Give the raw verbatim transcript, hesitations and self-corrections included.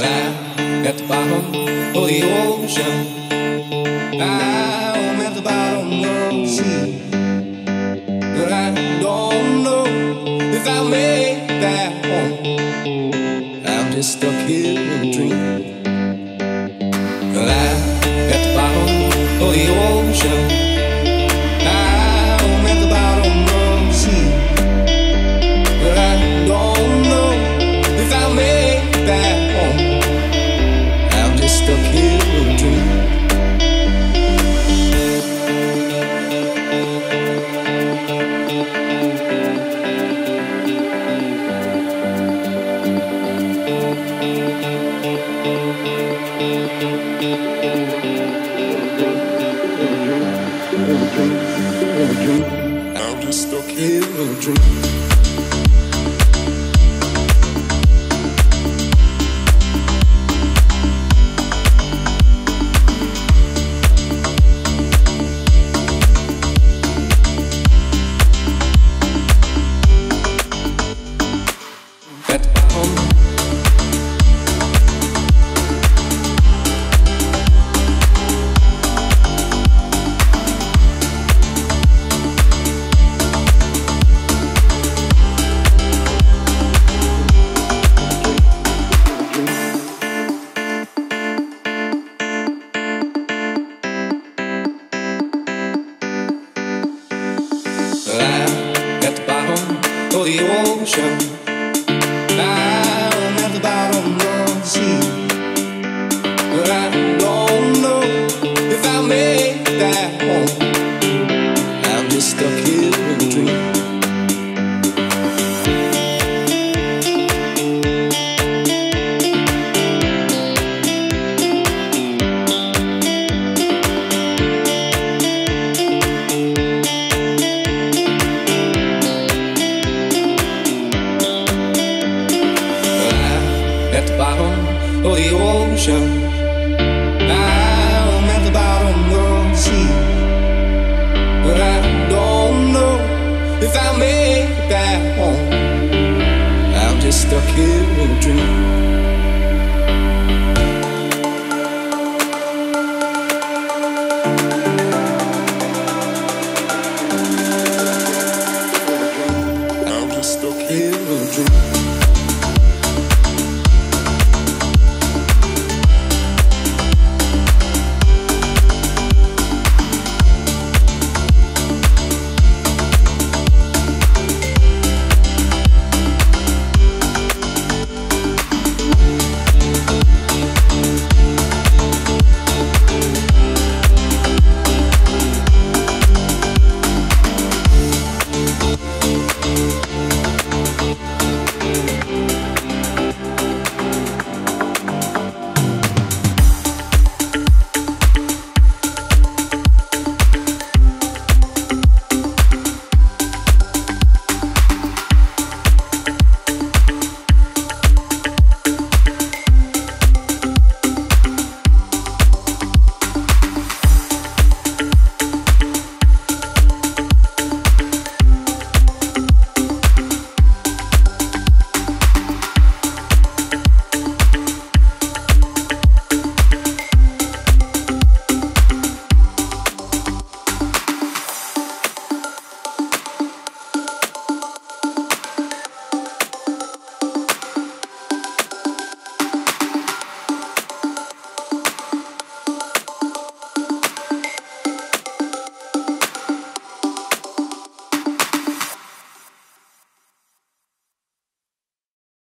I'm at the bottom of the ocean. I'm at the bottom of the sea, but I don't know if I'll make that home. I'm just stuck here in a dream. I'm at the bottom of the ocean. I'm just stuck here in a dream. Oh, the ocean. I'm at the bottom of the sea, but I don't know if I'll make that home. I'm just stuck here in a dream. At the bottom of the ocean, I'm at the bottom of the sea, but I don't know if I'll make that home. I'm just stuck here in a dream.